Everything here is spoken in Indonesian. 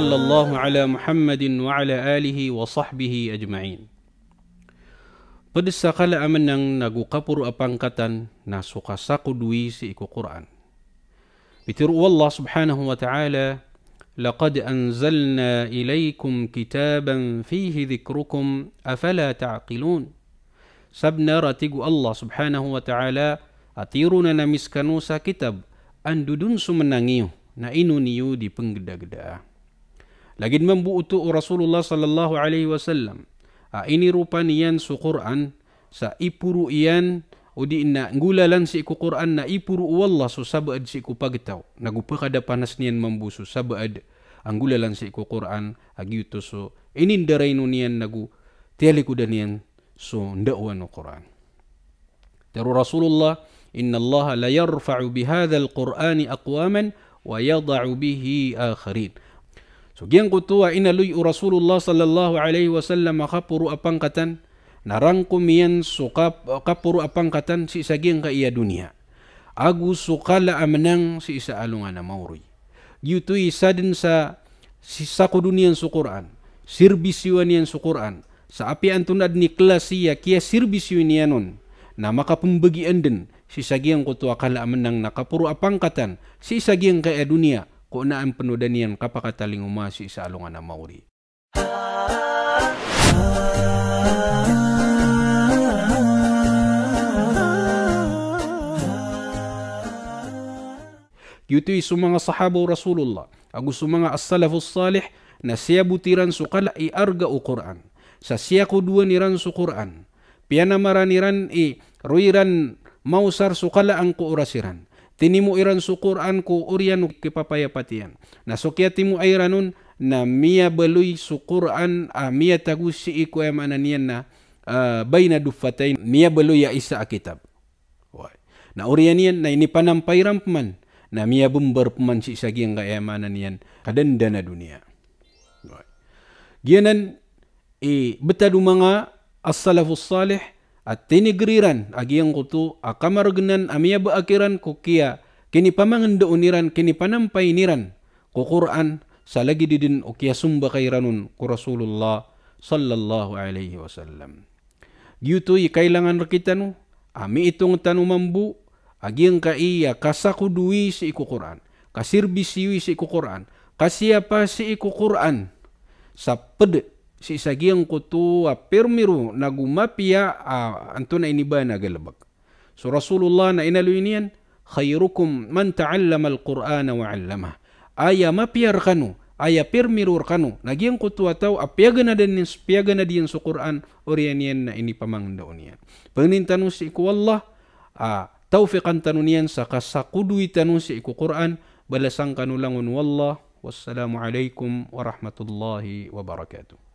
sallallahu ala Muhammadin wa ala alihi wa sahbihi ajma'in. Pada sakala amanang nagu kapur apangkatan na sukasaku dui si iku Qur'an. Bitiru Allah subhanahu wa ta'ala, laqad anzalna ilaikum kitaban fihi dhikrukum afala ta'qilun. Sabna ratigu Allah subhanahu wa ta'ala atiruna namiskanusa kitab andudun sumenangiu na inuniu di penggeda-geda. Lagin membuutu Rasulullah sallallahu alaihi wasallam ini rupanian su Qur'an sa ipuru ian udi na ngulalan si ku Qur'an na ipuru wallah su sabaad si ku pagtau nagu pakada panasnian membusu sabaad anggulalan si ku Qur'an agiutu su ini ndarainunian nagu tialikudanian su ndawanu Qur'an. Teru Rasulullah, inna allaha la yarfa'u bihadhal Qur'ani aqwaman wa yada'u bihi akharin. Sugiang kutua ina luyu Rasulullah sallallahu alaihi wasallam kapuru apangkatan narangkumian suka kapuru apangkatan si sagiang ka iya dunia. Agu sukala amenang si isa alungana mauri. Yutui sadin sa sisaku dunian su Qur'an, sirbisiwanian su Qur'an. Saapi antun adni klasia kia sirbisiwanianun. Na maka pembagi anden si sagiang kutua kala amenang na kapuru apangkatan si sagiang ka iya dunia. Kunaan penudanian kapakataling umasi sa alungan na mauri. Yutui sumanga sahaba Rasulullah, agu sumanga as-Salaf as-Salih, na siya butiran sukala iarga u Qur'an. Sa siya kudua niran su Qur'an. Piana maraniran i ruiran mausar sukala ang kuurasiran. Tinimu iran su Qur'an ku urian kipapaya patian. Na sokia timu airanun na mia belui su Qur'an mia tagusi iku emananian na baina dufatain mia belui ya isa akitab. Na urianian na ini panampairan peman na mia bumber peman si sagi yang kaya emananian kadan dana dunia. Gianan betadumanga as-Salafus Salih atini geriran agiang kutu akamar genan amia beakiran kukia kini pamangan uniran kini panampai niran ku Qur'an salagi didin ukia sumba kairanun ku Rasulullah sallallahu alaihi wasallam. Giutu ikailangan rekitanu ami itung tanu mambu agiang kaiya kasakudui si iku Qur'an, kasirbisiwi si iku Qur'an, kasiapa si iku Qur'an saped si sagiang kutu apirmiru nagu mapia antuna ini bana galbak. So Rasulullah na inalu inian khairukum man ta'allama al-Qur'ana wa 'allamah. Aya mapia rkanu, aya pirmiru rkanu. Nagiang kutu atau apiagana din su Qur'an orianian na ini pamangda unian. Penintanu si iku Allah taufiqan tanunian sakasakudui tanu si iku Qur'an balasangkanu langun wallah. Wassalamu alaikum warahmatullahi wabarakatuh.